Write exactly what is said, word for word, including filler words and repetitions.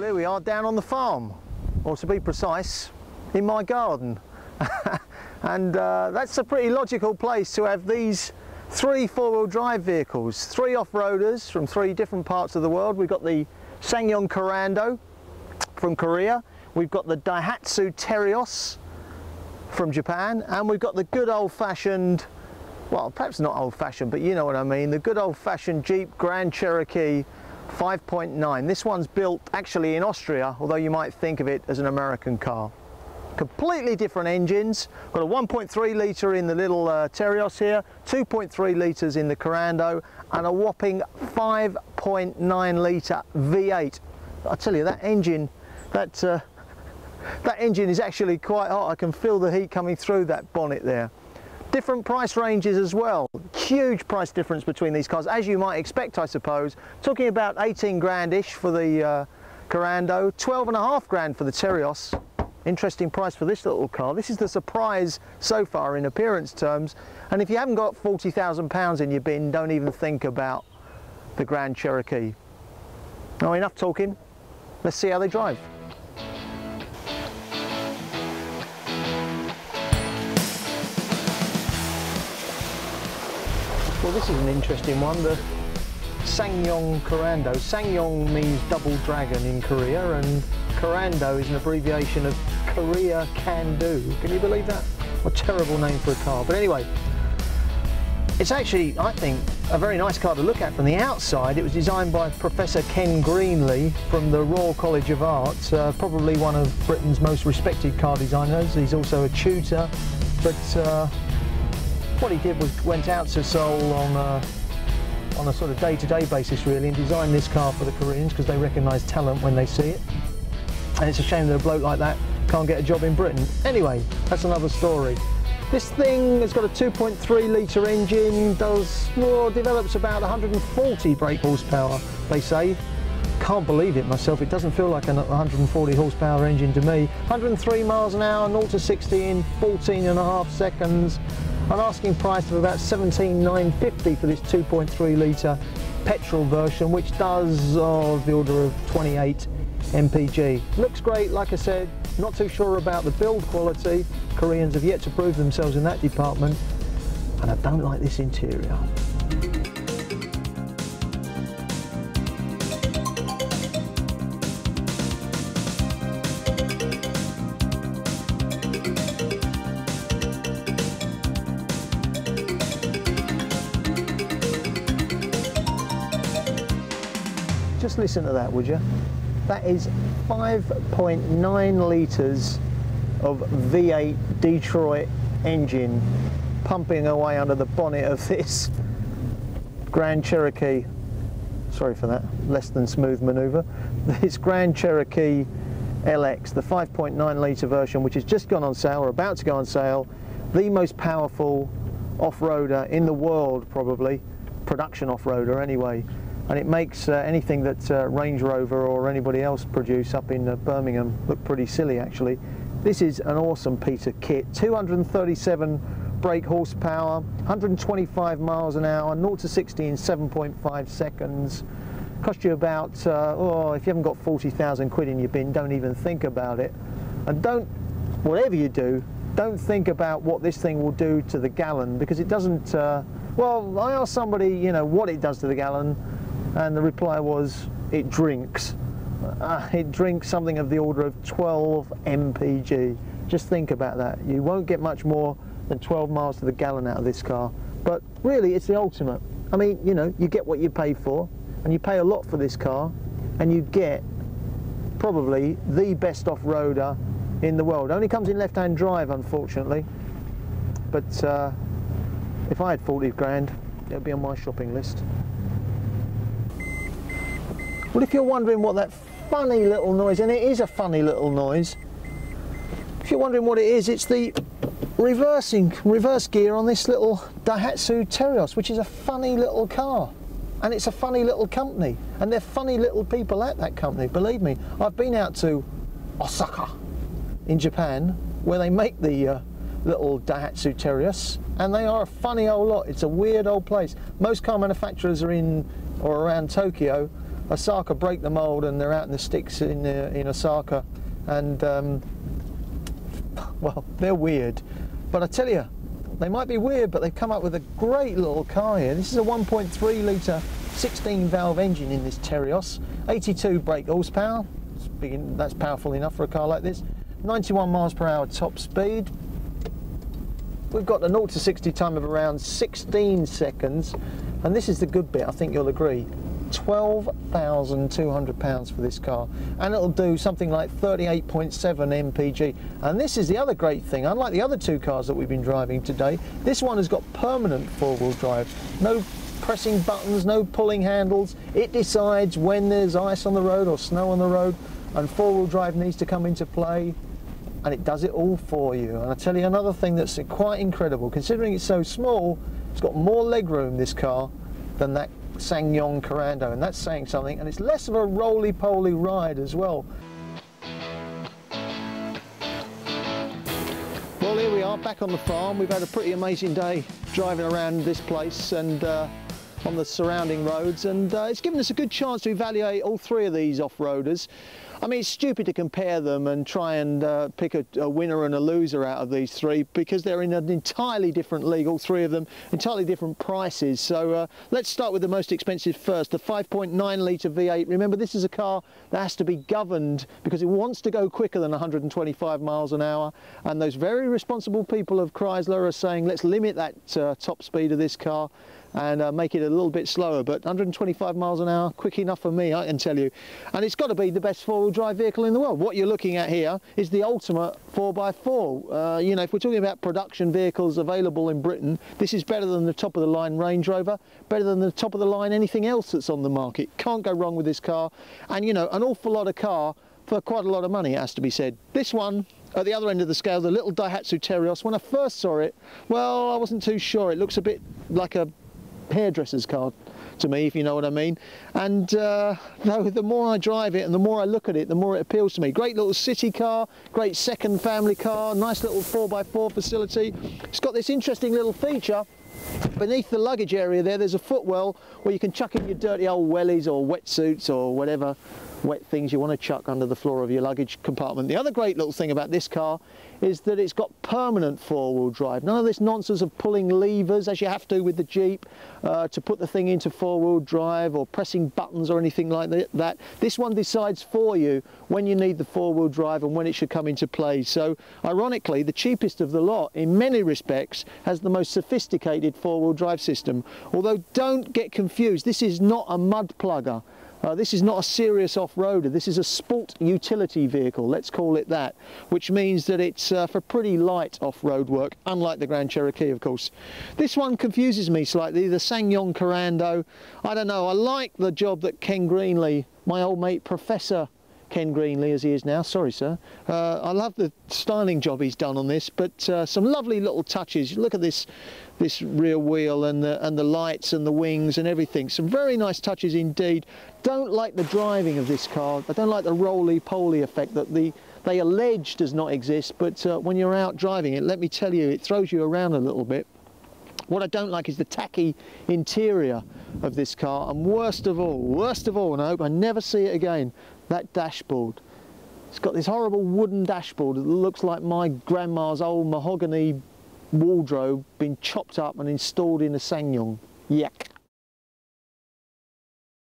Well, here we are down on the farm, or to be precise, in my garden. And uh, that's a pretty logical place to have these three four-wheel drive vehicles, three off-roaders from three different parts of the world. We've got the SsangYong Korando from Korea, we've got the Daihatsu Terios from Japan, and we've got the good old-fashioned, well, perhaps not old-fashioned, but you know what I mean, the good old-fashioned Jeep Grand Cherokee five point nine. This one's built actually in Austria, although you might think of it as an American car. Completely different engines. Got a one point three litre in the little uh, Terios here, two point three litres in the Korando, and a whopping five point nine litre V eight. I tell you, that engine, that, uh, that engine is actually quite hot. I can feel the heat coming through that bonnet there. Different price ranges as well. Huge price difference between these cars, as you might expect, I suppose. Talking about eighteen grand-ish for the uh, Korando, twelve and a half grand for the Terios. Interesting price for this little car. This is the surprise so far in appearance terms. And if you haven't got forty thousand pounds in your bin, don't even think about the Grand Cherokee. Now, enough talking. Let's see how they drive. Well, this is an interesting one. The SsangYong Korando. SsangYong means double dragon in Korea, and Korando is an abbreviation of Korea Can Do. Can you believe that? What a terrible name for a car. But anyway, it's actually, I think, a very nice car to look at from the outside. It was designed by Professor Ken Greenley from the Royal College of Art, uh, probably one of Britain's most respected car designers. He's also a tutor, but uh, what he did was went out to Seoul on uh, on a sort of day-to-day basis, really, and designed this car for the Koreans because they recognise talent when they see it. And it's a shame that a bloke like that can't get a job in Britain. Anyway, that's another story. This thing has got a two point three litre engine, does more, develops about one hundred and forty brake horsepower, they say. Can't believe it myself, it doesn't feel like a one hundred and forty horsepower engine to me. one hundred and three miles an hour, zero to sixty in fourteen and a half seconds. An asking price of about seventeen thousand nine hundred and fifty pounds for this two point three litre petrol version, which does of the order of twenty-eight M P G. Looks great, like I said. Not too sure about the build quality. Koreans have yet to prove themselves in that department. And I don't like this interior. Just listen to that, would you? That is five point nine litres of V eight Detroit engine pumping away under the bonnet of this Grand Cherokee. Sorry for that less than smooth manoeuvre. This Grand Cherokee L X, the five point nine litre version, which has just gone on sale or about to go on sale. The most powerful off-roader in the world, probably. Production off-roader anyway. And it makes uh, anything that uh, Range Rover or anybody else produce up in uh, Birmingham look pretty silly, actually. This is an awesome piece of kit. two hundred and thirty-seven brake horsepower, one hundred and twenty-five miles an hour, zero to sixty in seven point five seconds. Cost you about, uh, oh, if you haven't got forty thousand quid in your bin, don't even think about it. And don't, whatever you do, don't think about what this thing will do to the gallon, because it doesn't, uh, well, I asked somebody, you know, what it does to the gallon, and the reply was, it drinks. Uh, it drinks something of the order of twelve M P G. Just think about that. You won't get much more than twelve miles to the gallon out of this car. But really, it's the ultimate. I mean, you know, you get what you pay for, and you pay a lot for this car, and you get probably the best off-roader in the world. It only comes in left-hand drive, unfortunately. But uh, if I had forty grand, it would be on my shopping list. Well, if you're wondering what that funny little noise, and it is a funny little noise, if you're wondering what it is, it's the reversing, reverse gear on this little Daihatsu Terios, which is a funny little car. And it's a funny little company. And they're funny little people at that company, believe me. I've been out to Osaka in Japan, where they make the uh, little Daihatsu Terios, and they are a funny old lot. It's a weird old place. Most car manufacturers are in or around Tokyo. Osaka break the mould, and they're out in the sticks in, uh, in Osaka, and um, well, they're weird. But I tell you, they might be weird, but they've come up with a great little car here. This is a one point three litre sixteen valve engine in this Terios, eighty-two brake horsepower, it's big, that's powerful enough for a car like this, ninety-one miles per hour top speed. We've got the zero to sixty time of around sixteen seconds, and this is the good bit, I think you'll agree, twelve thousand two hundred pounds for this car, and it'll do something like thirty-eight point seven M P G. And this is the other great thing, unlike the other two cars that we've been driving today, this one has got permanent four-wheel drive, no pressing buttons, no pulling handles. It decides when there's ice on the road or snow on the road, and four-wheel drive needs to come into play, and it does it all for you. And I tell you, another thing that's quite incredible, considering it's so small, it's got more legroom, this car, than that SsangYong Korando, and that's saying something. And it's less of a roly-poly ride as well. Well, here we are back on the farm. We've had a pretty amazing day driving around this place and uh, on the surrounding roads, and uh, it's given us a good chance to evaluate all three of these off-roaders. I mean, it's stupid to compare them and try and uh, pick a, a winner and a loser out of these three, because they're in an entirely different league, all three of them, entirely different prices. So uh, let's start with the most expensive first, the five point nine litre V eight. Remember, this is a car that has to be governed because it wants to go quicker than one hundred twenty-five miles an hour, and those very responsible people of Chrysler are saying, let's limit that uh, top speed of this car and uh, make it a little bit slower. But one hundred twenty-five miles an hour, quick enough for me, I can tell you. And it's got to be the best four-wheel drive vehicle in the world. What you're looking at here is the ultimate four by four. Uh, you know, if we're talking about production vehicles available in Britain, this is better than the top of the line Range Rover, better than the top of the line anything else that's on the market. Can't go wrong with this car. And you know, an awful lot of car for quite a lot of money, it has to be said. This one, at the other end of the scale, the little Daihatsu Terios, when I first saw it, well, I wasn't too sure. It looks a bit like a hairdresser's car to me, if you know what I mean. And uh, no, the more I drive it and the more I look at it, the more it appeals to me. Great little city car, great second family car, nice little four by four facility. It's got this interesting little feature. Beneath the luggage area there, there's a footwell where you can chuck in your dirty old wellies or wetsuits or whatever wet things you want to chuck under the floor of your luggage compartment. The other great little thing about this car is that it's got permanent four-wheel drive. None of this nonsense of pulling levers, as you have to with the Jeep, uh, to put the thing into four-wheel drive, or pressing buttons or anything like that. This one decides for you when you need the four-wheel drive and when it should come into play. So, ironically, the cheapest of the lot, in many respects, has the most sophisticated four-wheel drive system. Although, don't get confused, this is not a mud plugger. Uh, this is not a serious off-roader, this is a sport utility vehicle, let's call it that, which means that it's uh, for pretty light off-road work, unlike the Grand Cherokee, of course. This one confuses me slightly, the SsangYong Korando. I don't know, I like the job that Ken Greenley, my old mate Professor Ken Greenley as he is now, sorry sir, uh, I love the styling job he's done on this, but uh, some lovely little touches. Look at this this rear wheel and the, and the lights and the wings and everything. Some very nice touches indeed. Don't like the driving of this car. I don't like the roly-poly effect that the they allege does not exist, but uh, when you're out driving it, let me tell you, it throws you around a little bit. What I don't like is the tacky interior of this car, and worst of all, worst of all, and I hope I never see it again, that dashboard. It's got this horrible wooden dashboard that looks like my grandma's old mahogany wardrobe been chopped up and installed in a SsangYong. Yuck.